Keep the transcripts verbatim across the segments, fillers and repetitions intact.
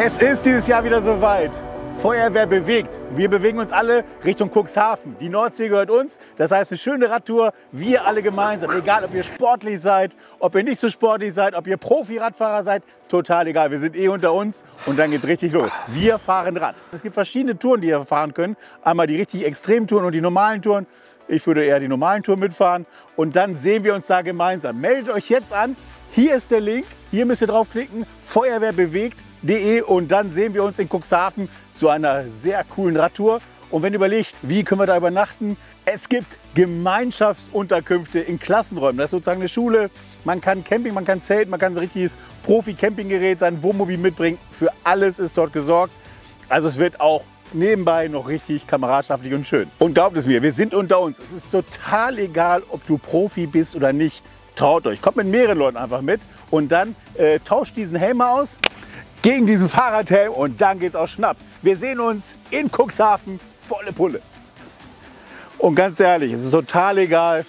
Es ist dieses Jahr wieder soweit. Feuerwehr bewegt. Wir bewegen uns alle Richtung Cuxhaven. Die Nordsee gehört uns. Das heißt, eine schöne Radtour. Wir alle gemeinsam. Egal, ob ihr sportlich seid, ob ihr nicht so sportlich seid, ob ihr Profi-Radfahrer seid. Total egal. Wir sind eh unter uns. Und dann geht's richtig los. Wir fahren Rad. Es gibt verschiedene Touren, die ihr fahren könnt. Einmal die richtig extremen Touren und die normalen Touren. Ich würde eher die normalen Touren mitfahren. Und dann sehen wir uns da gemeinsam. Meldet euch jetzt an. Hier ist der Link. Hier müsst ihr draufklicken. Feuerwehr bewegt. Und dann sehen wir uns in Cuxhaven zu einer sehr coolen Radtour. Und wenn ihr überlegt, wie können wir da übernachten? Es gibt Gemeinschaftsunterkünfte in Klassenräumen. Das ist sozusagen eine Schule. Man kann Camping, man kann Zelt, man kann ein richtiges Profi-Campinggerät, sein Wohnmobil mitbringen. Für alles ist dort gesorgt. Also es wird auch nebenbei noch richtig kameradschaftlich und schön. Und glaubt es mir, wir sind unter uns. Es ist total egal, ob du Profi bist oder nicht. Traut euch. Kommt mit mehreren Leuten einfach mit. Und dann äh, tauscht diesen Helm aus gegen diesen Fahrradhelm und dann geht's auch schnapp. Wir sehen uns in Cuxhaven, volle Pulle. Und ganz ehrlich, es ist total egal,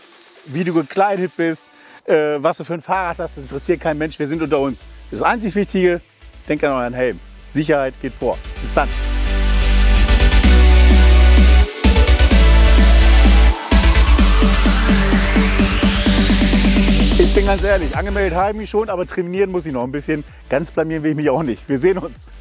wie du gekleidet bist, äh, was du für ein Fahrrad hast, das interessiert kein Mensch, wir sind unter uns. Das einzig Wichtige, denkt an euren Helm. Sicherheit geht vor. Bis dann. Ich bin ganz ehrlich, angemeldet habe ich mich schon, aber trainieren muss ich noch ein bisschen. Ganz blamieren will ich mich auch nicht. Wir sehen uns.